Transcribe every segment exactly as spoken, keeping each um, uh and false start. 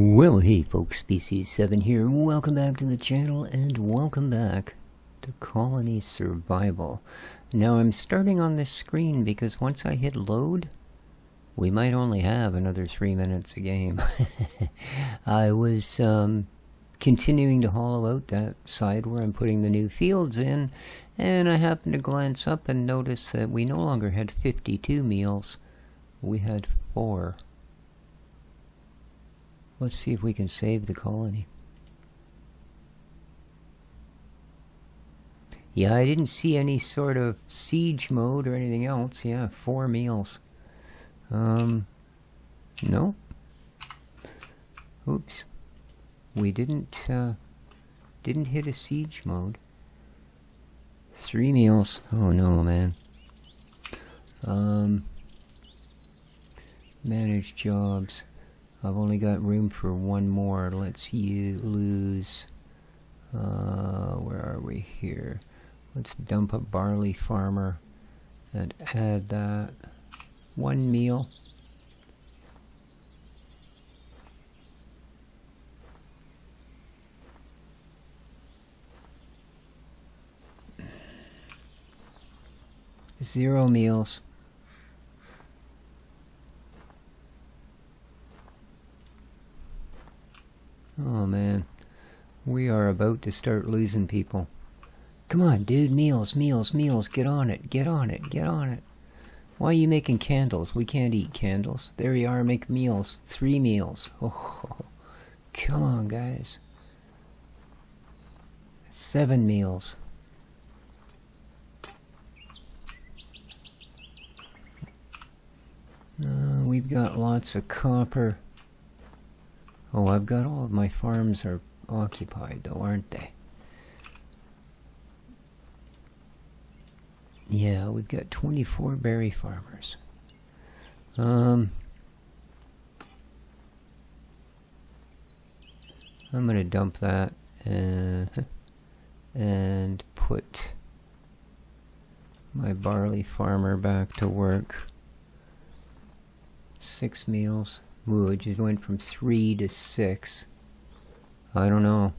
Well, hey folks, Species seven here. Welcome back to the channel and welcome back to Colony Survival. Now I'm starting on this screen because once I hit load, we might only have another three minutes a game. I was um, continuing to hollow out that side where I'm putting the new fields in, and I happened to glance up and notice that we no longer had fifty-two meals, we had four. Let's see if we can save the colony. Yeah, I didn't see any sort of siege mode or anything else. Yeah, four meals. Um, no. Oops. We didn't, uh, didn't hit a siege mode. Three meals. Oh no, man. Um, manage jobs. I've only got room for one more. Let's you lose. Uh, where are we here? Let's dump a barley farmer and add that one meal. Zero meals. Oh man, we are about to start losing people. Come on, dude, meals, meals, meals, get on it, get on it, get on it. Why are you making candles? We can't eat candles. There you are, make meals, three meals. Oh, come on, guys. Seven meals. Uh, we've got lots of copper. Oh, I've got all of my farms are occupied though, aren't they? Yeah, we've got twenty-four berry farmers. Um, I'm going to dump that and, and put my barley farmer back to work. Six meals. Ooh, it just went from three to six. I don't know.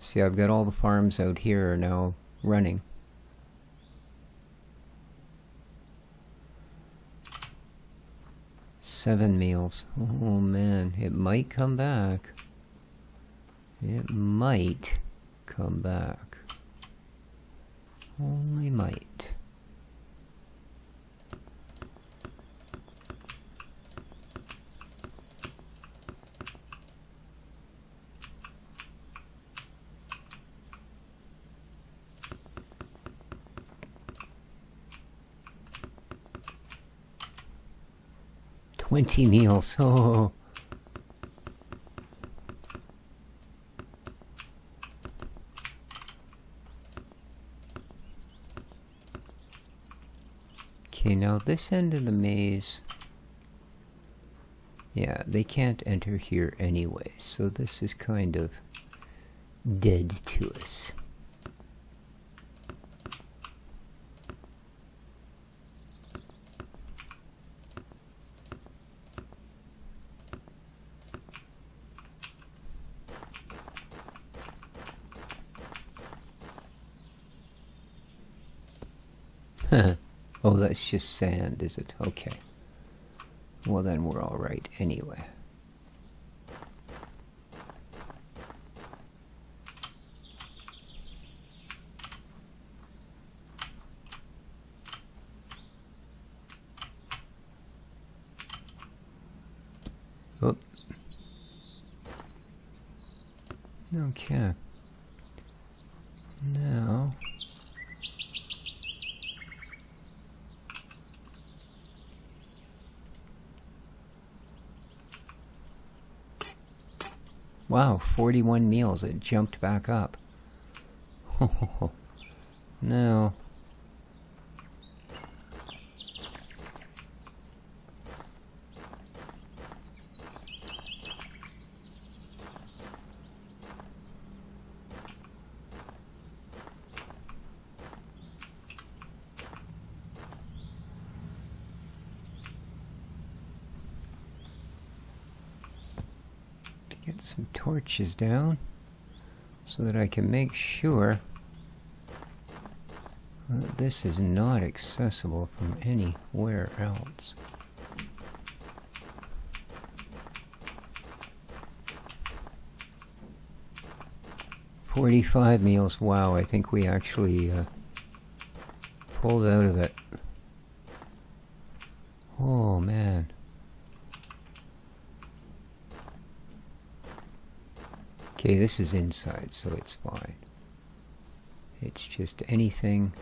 See, I've got all the farms out here are now running. Seven meals. Oh man, it might come back. It might come back. Only might. twenty meals, oh. Okay, now this end of the maze, yeah, they can't enter here anyway, so this is kind of dead to us. Oh, that's just sand, is it? Okay. Well, then we're all right anyway. Oop. Okay. Now... wow, forty-one meals, it jumped back up. Oh, no. some torches down so that I can make sure that this is not accessible from anywhere else. forty-five meals, wow, I think we actually uh, pulled out of it. Oh man. Okay, this is inside, so it's fine. It's just anything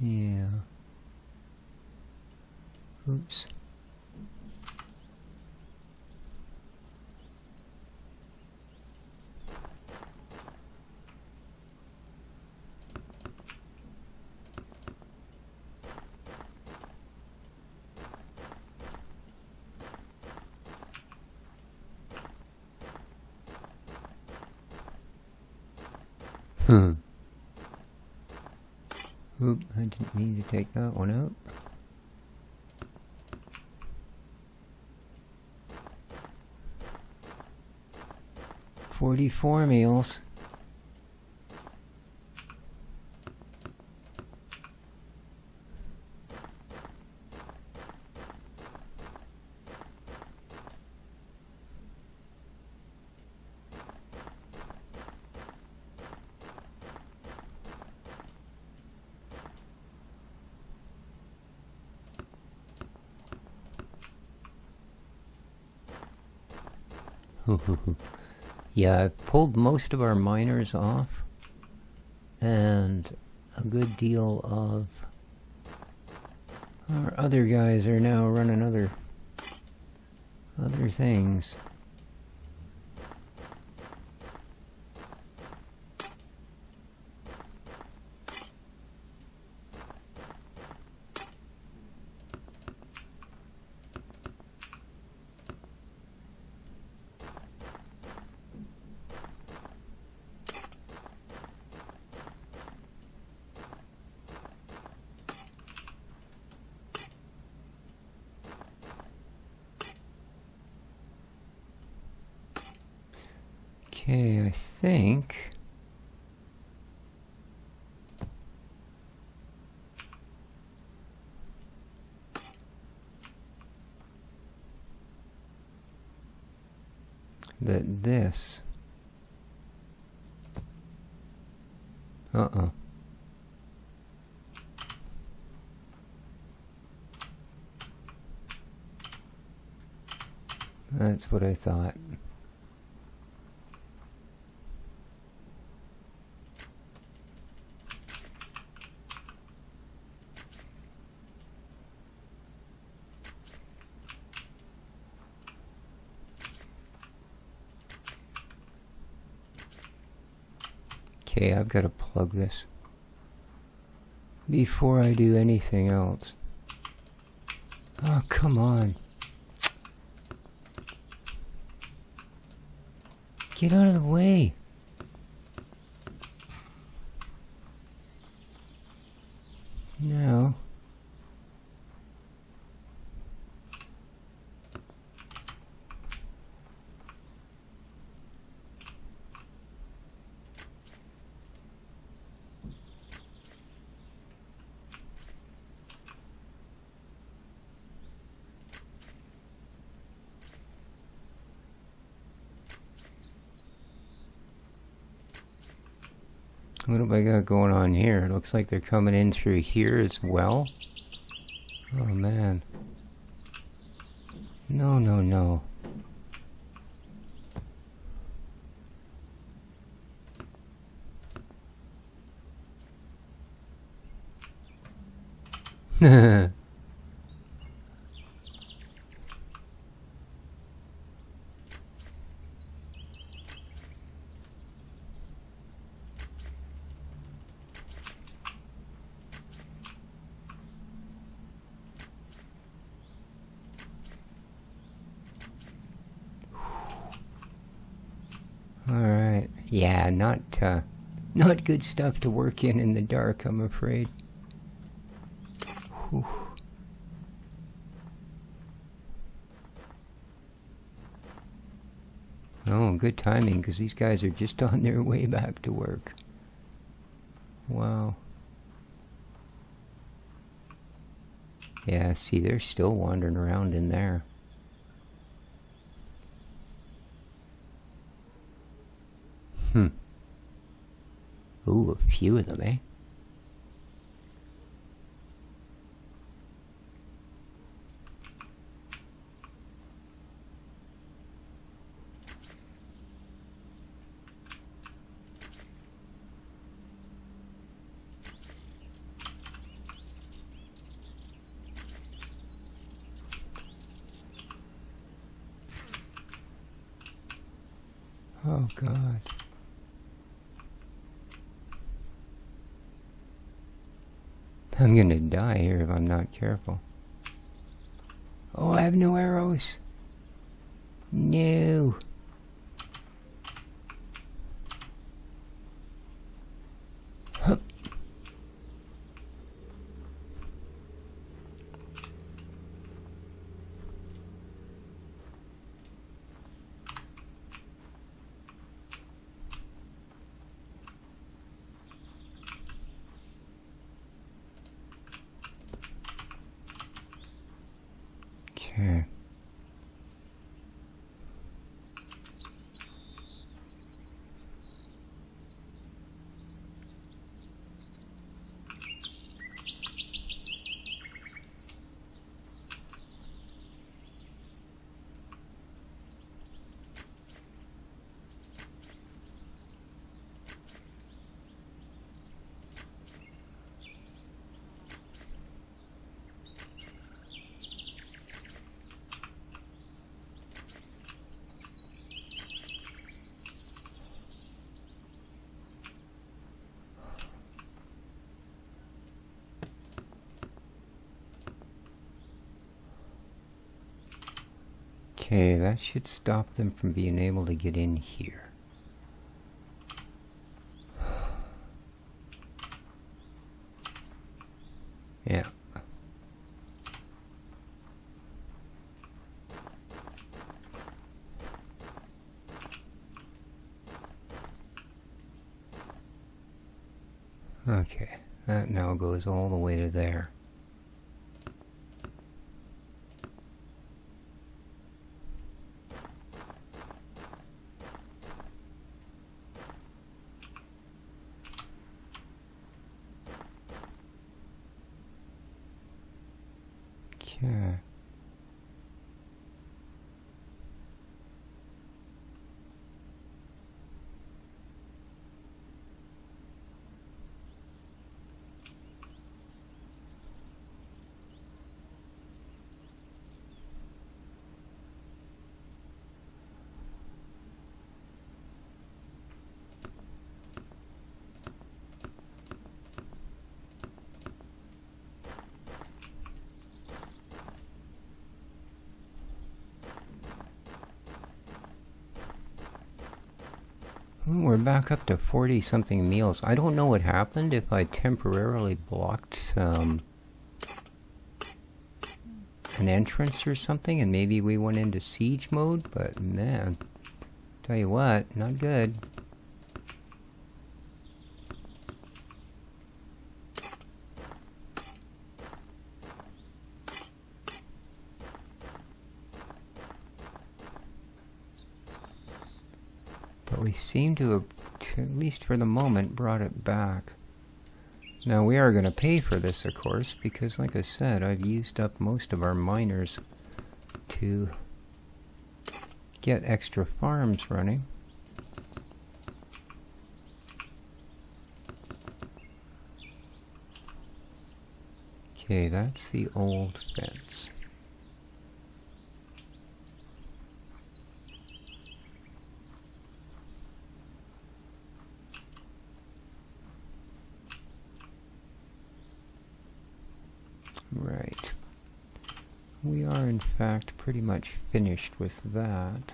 yeah. Oops. Hmm. Oop, I didn't mean to take that one out. forty-four meals. Yeah, I've pulled most of our miners off, and a good deal of our other guys are now running other, other things. Okay, I think that this, uh-oh. That's what I thought. Okay, I've got to plug this before I do anything else. Oh, come on. Get out of the way. Now, what have I got going on here? It looks like they're coming in through here as well. Oh man. No, no, no. Heh. Alright, yeah, not, uh, not good stuff to work in in the dark, I'm afraid. Whew. Oh, good timing, because these guys are just on their way back to work. Wow. Yeah, see, they're still wandering around in there. Hmm. Ooh, a few of them, eh? Oh, God. I'm going to die here if I'm not careful. Oh, I have no arrows. No. Hup. Okay. Okay, that should stop them from being able to get in here. Yeah. Okay, that now goes all the way to there. Yeah. We're back up to forty something meals. I don't know what happened if I temporarily blocked um, an entrance or something, and maybe we went into siege mode, but man, tell you what, not good. We seem to have, at least for the moment, brought it back. Now we are going to pay for this, of course, because like I said, I've used up most of our miners to get extra farms running. Okay, that's the old fence. Right. We are in fact pretty much finished with that.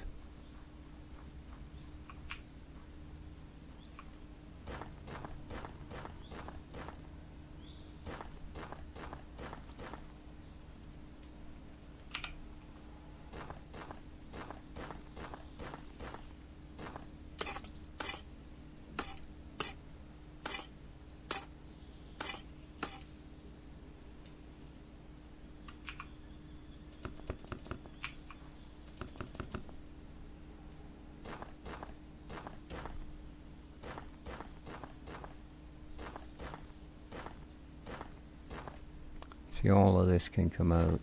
See, all of this can come out.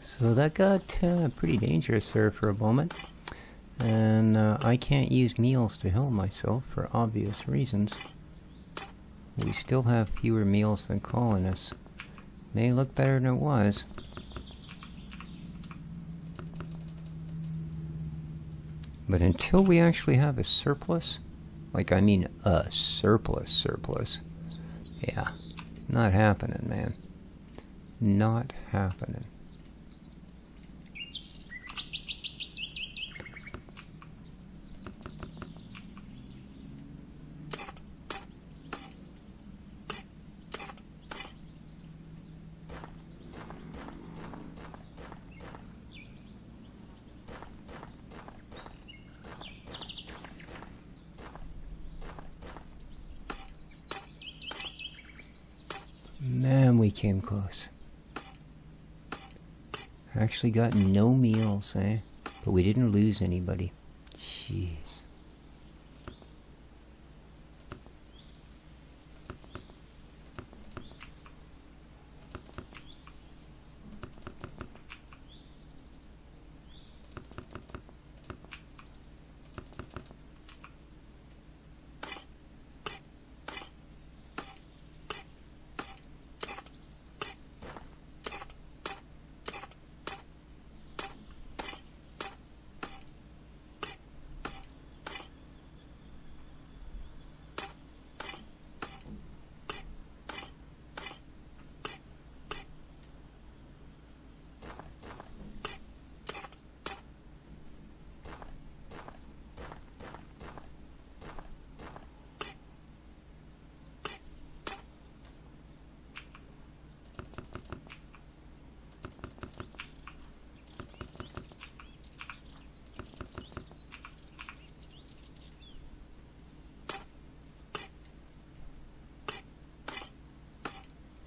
So that got uh, pretty dangerous there for a moment, and uh, I can't use meals to heal myself for obvious reasons. We still have fewer meals than colonists. May look better than it was. But until we actually have a surplus, like I mean a surplus surplus, yeah, not happening, man. Not happening. Came close. Actually got no meals, eh? But we didn't lose anybody. Jeez.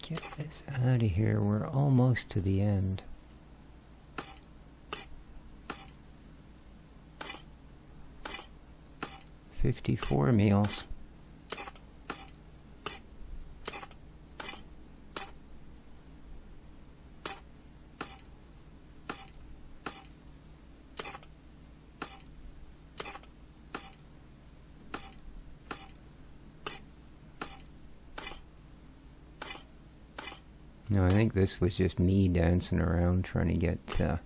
Get this out of here, we're almost to the end. fifty-four meals. No, I think this was just me dancing around trying to get uh,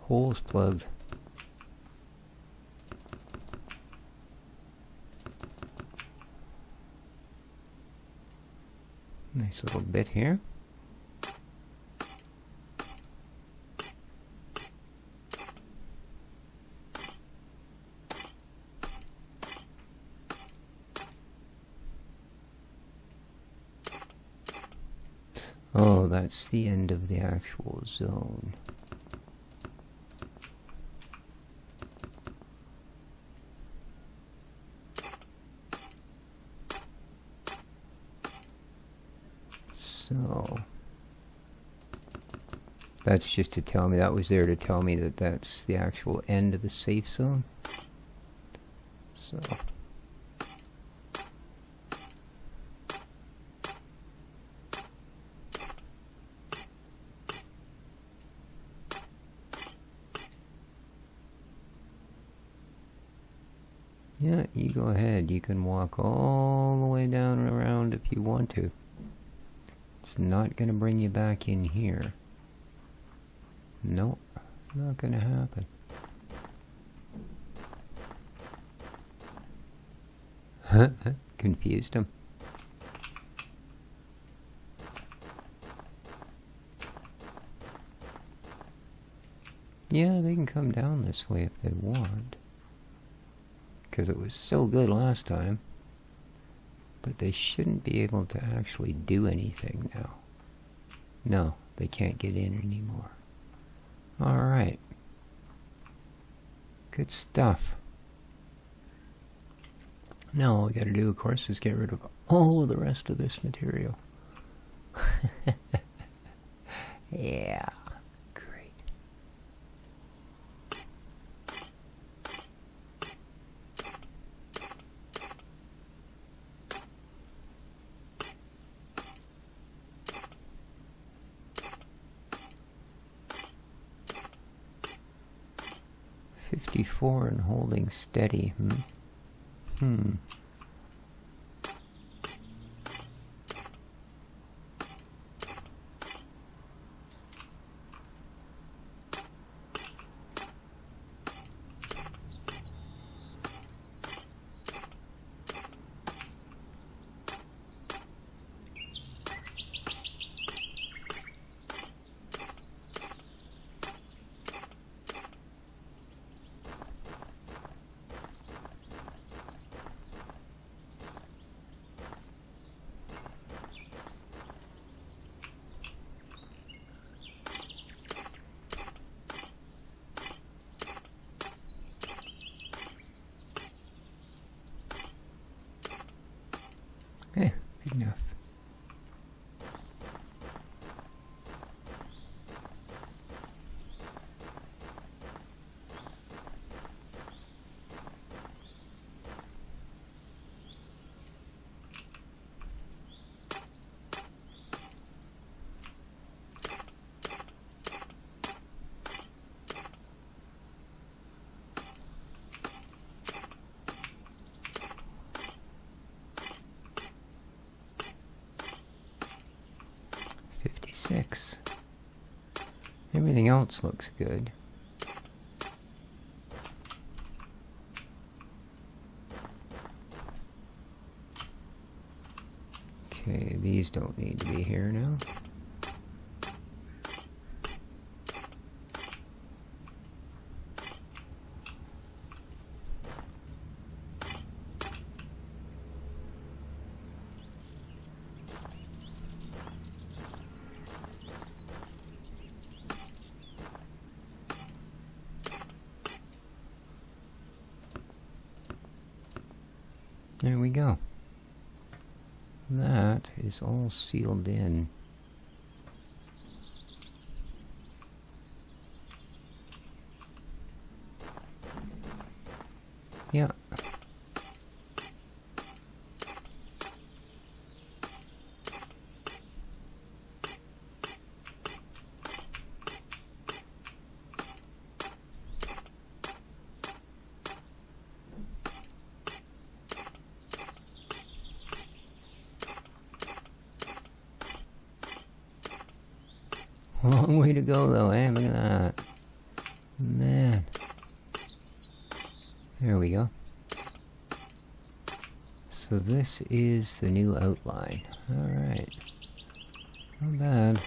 holes plugged. Nice little bit here. Oh, that's the end of the actual zone. So, that's just to tell me, that was there to tell me that that's the actual end of the safe zone. So. Yeah, you go ahead. You can walk all the way down and around if you want to. It's not going to bring you back in here. Nope, not going to happen. Huh? Confused him. Yeah, they can come down this way if they want, because it was so good last time. But they shouldn't be able to actually do anything now. No, they can't get in anymore. Alright. Good stuff. Now all we gotta do, of course, is get rid of all of the rest of this material. Yeah. fifty-four and holding steady, hmm? Hmm. Enough. Six. Everything else looks good. Okay, these don't need to be here now. There we go. That is all sealed in. Yeah. Long way to go though, eh? Look at that. Man. There we go. So this is the new outline. Alright. Not bad.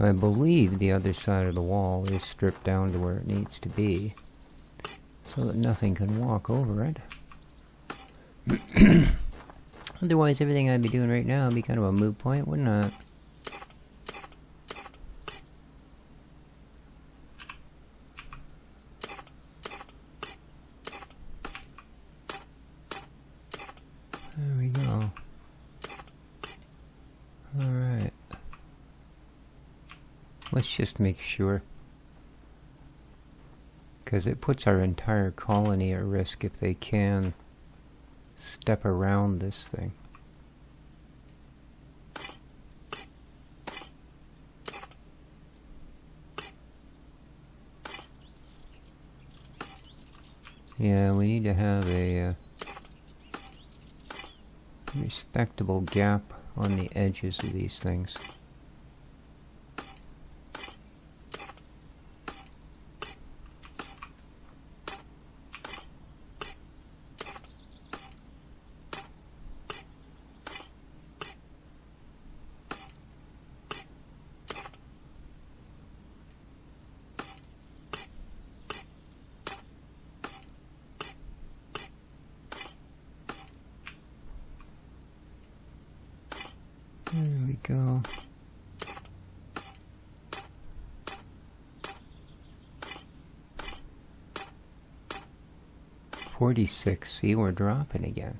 I believe the other side of the wall is stripped down to where it needs to be, so that nothing can walk over it. Otherwise, everything I'd be doing right now would be kind of a moot point, wouldn't it? There we go. Alright. Let's just make sure, because it puts our entire colony at risk if they can step around this thing. Yeah, we need to have a uh, respectable gap on the edges of these things. There we go. Forty-six. See, we're dropping again.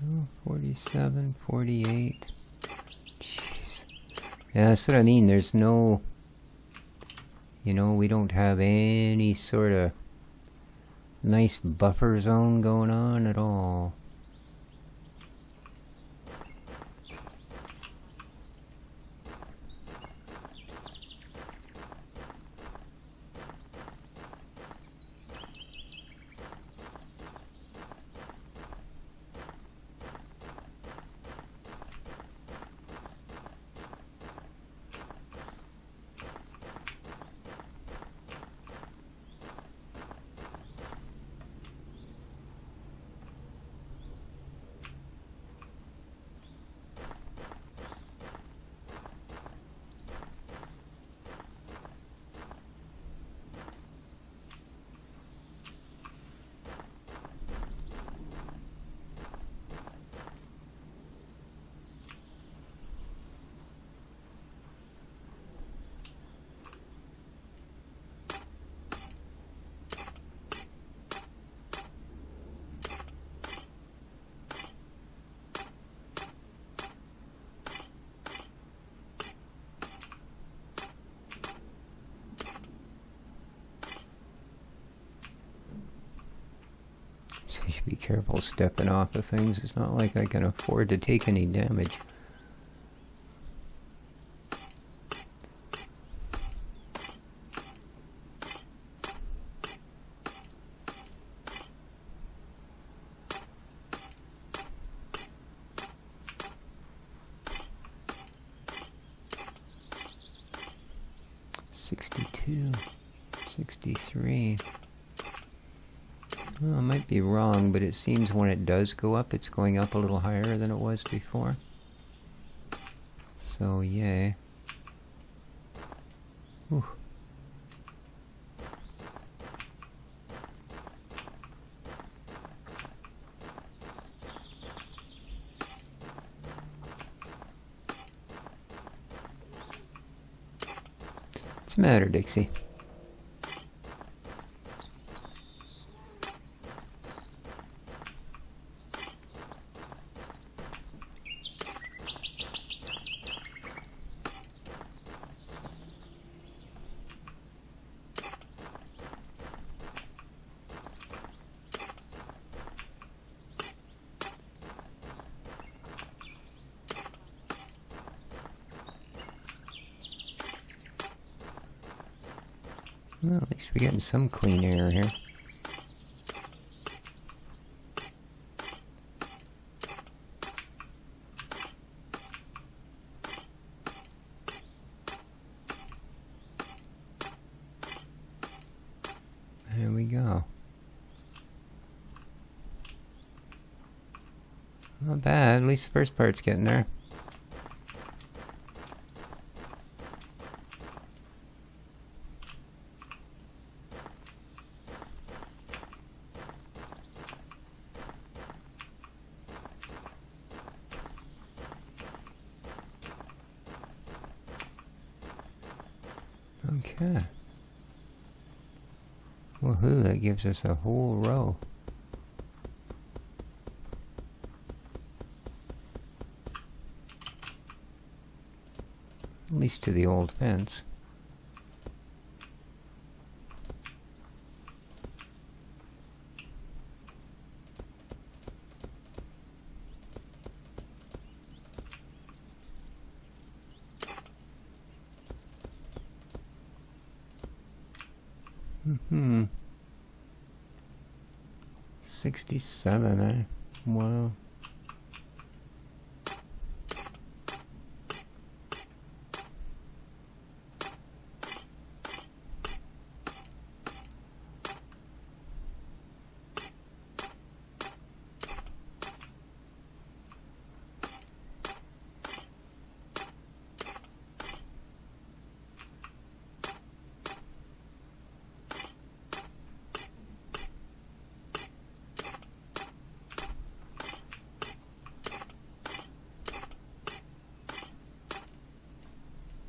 Oh, forty-seven, forty-eight. Jeez. Yeah, that's what I mean. There's no, you know, we don't have any sort of nice buffer zone going on at all. Be careful stepping off of things. It's not like I can afford to take any damage. Sixty-two, sixty-three. Well, I might be wrong, but it seems when it does go up, it's going up a little higher than it was before. So, yay. Whew. What's the matter, Dixie? Well, at least we're getting some clean air here. There we go. Not bad, at least the first part's getting there. Okay. Woohoo, that gives us a whole row. At least to the old fence. Mm-hmm. sixty-seven, eh? Wow.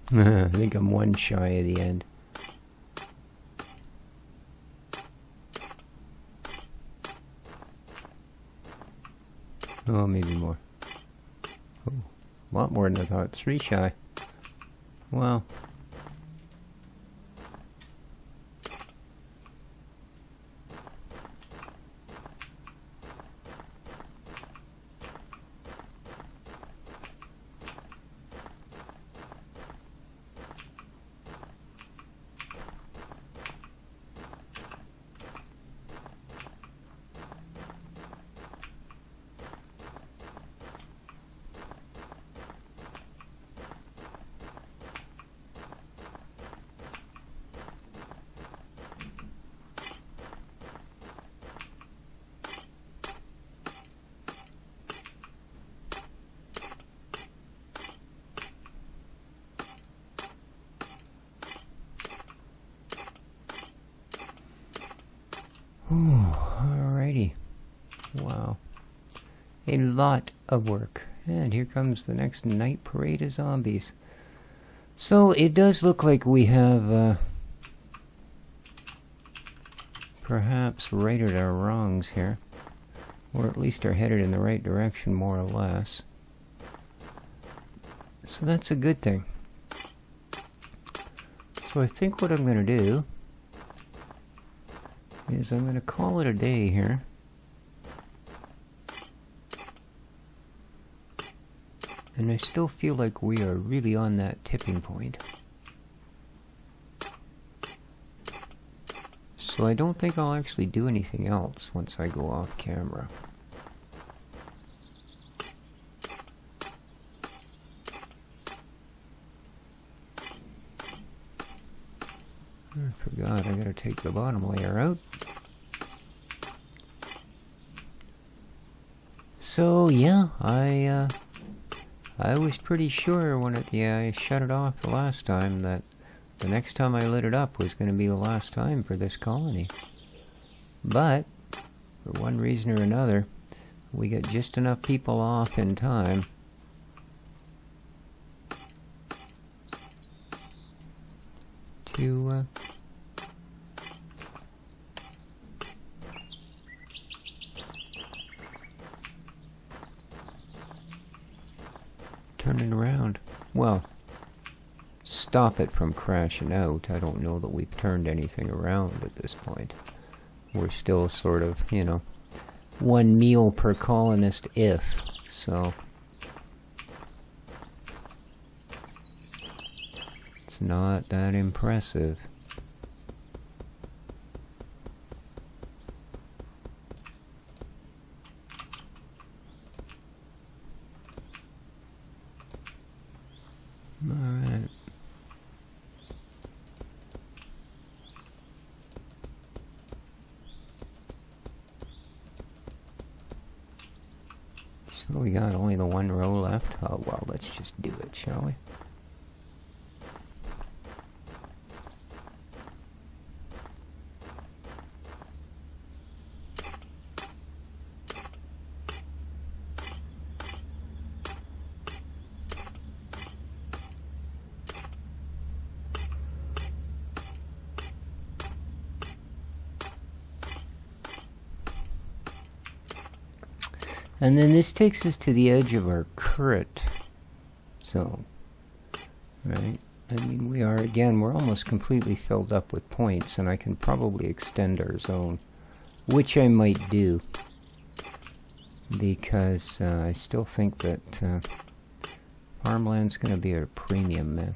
I think I'm one shy of the end. Oh, maybe more. Oh, a lot more than I thought. Three shy. Wow. A lot of work. And here comes the next night parade of zombies. So it does look like we have uh, perhaps righted our wrongs here. Or at least are headed in the right direction, more or less. So that's a good thing. So I think what I'm going to do is I'm going to call it a day here. And I still feel like we are really on that tipping point. So I don't think I'll actually do anything else once I go off camera. I forgot, I gotta take the bottom layer out. So yeah, I... Uh, I was pretty sure when it, yeah, I shut it off the last time that the next time I lit it up was going to be the last time for this colony. But, for one reason or another, we got just enough people off in time. To, uh... turning around. Well, stop it from crashing out. I don't know that we've turned anything around at this point. We're still sort of, you know, one meal per colonist if, so. It's not that impressive. So we got only the one row left. Oh well, let's just do it, shall we? And then this takes us to the edge of our current zone, right? I mean, we are, again, we're almost completely filled up with points, and I can probably extend our zone, which I might do, because uh, I still think that uh, farmland's going to be our premium, man.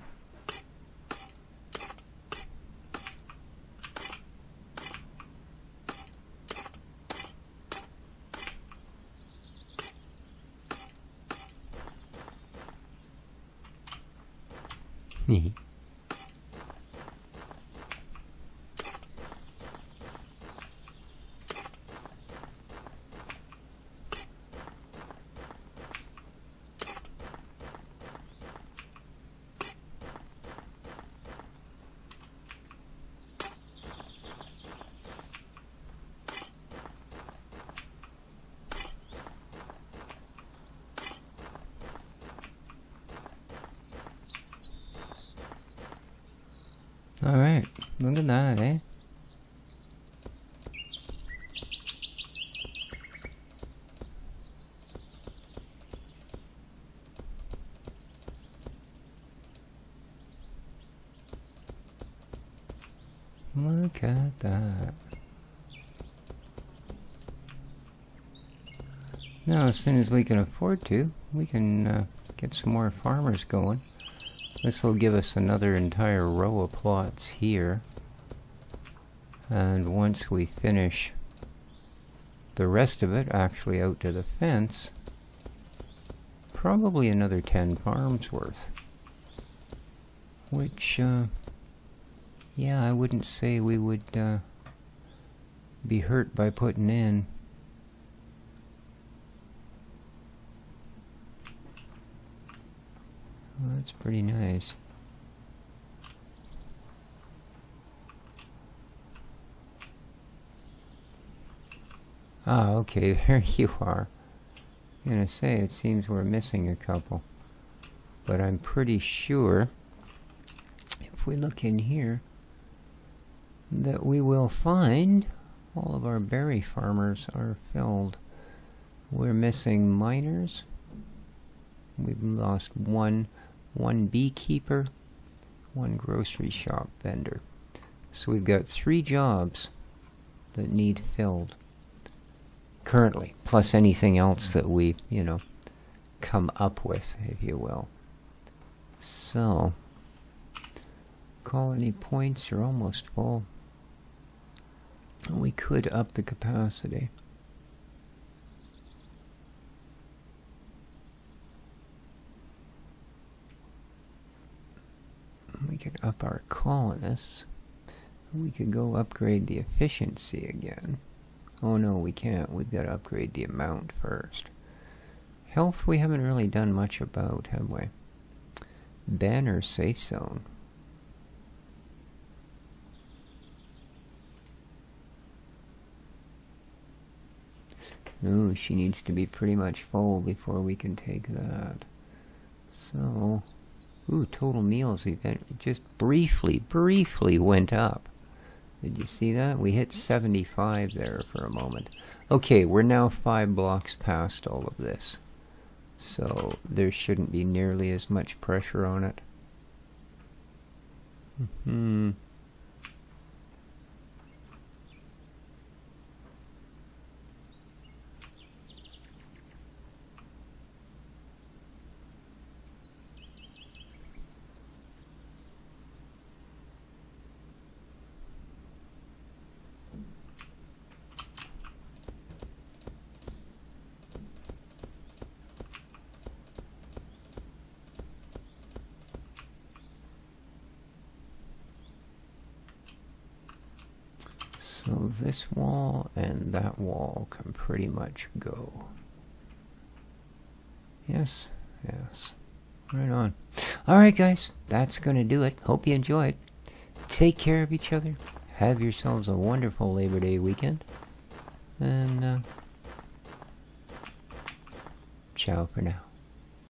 many. Alright, look at that, eh? Look at that. Now, as soon as we can afford to, we can uh, get some more farmers going. This will give us another entire row of plots here, and once we finish the rest of it, actually out to the fence, probably another ten farms worth, which uh, yeah, I wouldn't say we would uh, be hurt by putting in. Well, that's pretty nice. Ah, okay, there you are. I'm gonna say, it seems we're missing a couple. But I'm pretty sure, if we look in here, that we will find all of our berry farmers are filled. We're missing miners. We've lost one. one beekeeper, one grocery shop vendor. So we've got three jobs that need filled currently, plus anything else that we, you know, come up with, if you will. So, colony points are almost full. We could up the capacity. We could up our colonists. We could go upgrade the efficiency again. Oh no, we can't. We've got to upgrade the amount first. Health, we haven't really done much about, have we? Banner safe zone. Ooh, she needs to be pretty much full before we can take that. So... Ooh, total meals event just briefly, briefly went up. Did you see that? We hit seventy-five there for a moment. Okay, we're now five blocks past all of this. So there shouldn't be nearly as much pressure on it. Mm-hmm. So this wall and that wall can pretty much go. Yes, yes. Right on. Alright guys, that's going to do it. Hope you enjoyed. Take care of each other. Have yourselves a wonderful Labor Day weekend. And uh, ciao for now.